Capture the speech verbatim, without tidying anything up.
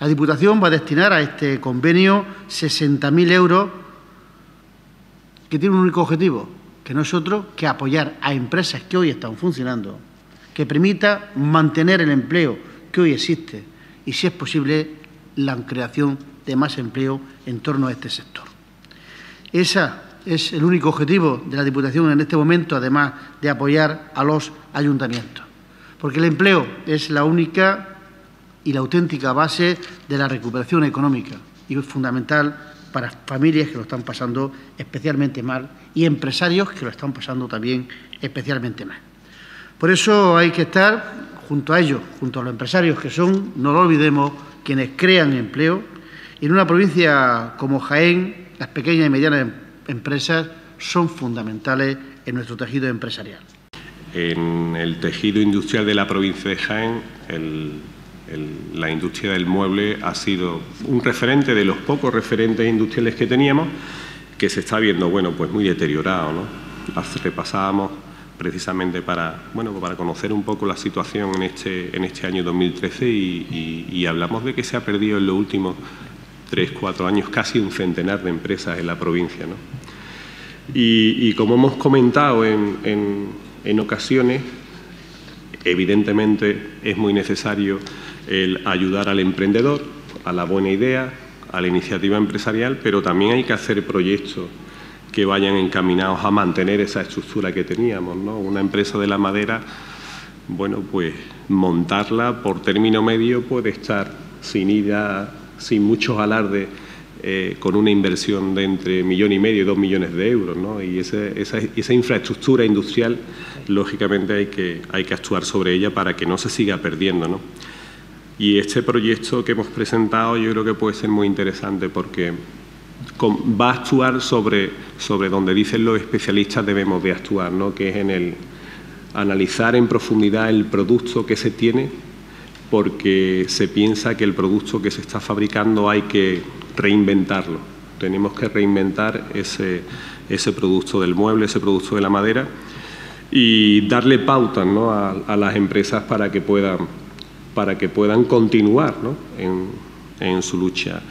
La Diputación va a destinar a este convenio sesenta mil euros que tiene un único objetivo, que no es otro que apoyar a empresas que hoy están funcionando, que permita mantener el empleo que hoy existe y, si es posible, la creación de más empleo en torno a este sector. Ese es el único objetivo de la Diputación en este momento, además de apoyar a los ayuntamientos, porque el empleo es la única y la auténtica base de la recuperación económica y es fundamental para familias que lo están pasando especialmente mal y empresarios que lo están pasando también especialmente mal. Por eso hay que estar junto a ellos, junto a los empresarios que son, no lo olvidemos, quienes crean empleo. Y en una provincia como Jaén, las pequeñas y medianas empresas son fundamentales en nuestro tejido empresarial. En el tejido industrial de la provincia de Jaén, el El, la industria del mueble ha sido un referente de los pocos referentes industriales que teníamos, que se está viendo, bueno, pues muy deteriorado, ¿no? Las repasábamos precisamente para, bueno, para conocer un poco la situación en este, en este año dos mil trece y, y, y hablamos de que se ha perdido en los últimos tres, cuatro años casi un centenar de empresas en la provincia, ¿no? Y, y como hemos comentado en, en, en ocasiones, evidentemente es muy necesario el ayudar al emprendedor, a la buena idea, a la iniciativa empresarial, pero también hay que hacer proyectos que vayan encaminados a mantener esa estructura que teníamos, ¿no? Una empresa de la madera, bueno, pues montarla por término medio puede estar sin ida, sin muchos alardes, eh, con una inversión de entre millón y medio y dos millones de euros, ¿no? Y esa, esa, esa infraestructura industrial, lógicamente, hay que, hay que actuar sobre ella para que no se siga perdiendo, ¿no? Y este proyecto que hemos presentado yo creo que puede ser muy interesante porque va a actuar sobre, sobre donde dicen los especialistas debemos de actuar, ¿no? Que es en el analizar en profundidad el producto que se tiene, porque se piensa que el producto que se está fabricando hay que reinventarlo. Tenemos que reinventar ese, ese producto del mueble, ese producto de la madera y darle pautas, ¿no? a, a las empresas para que puedan... para que puedan continuar, ¿no? en, en su lucha.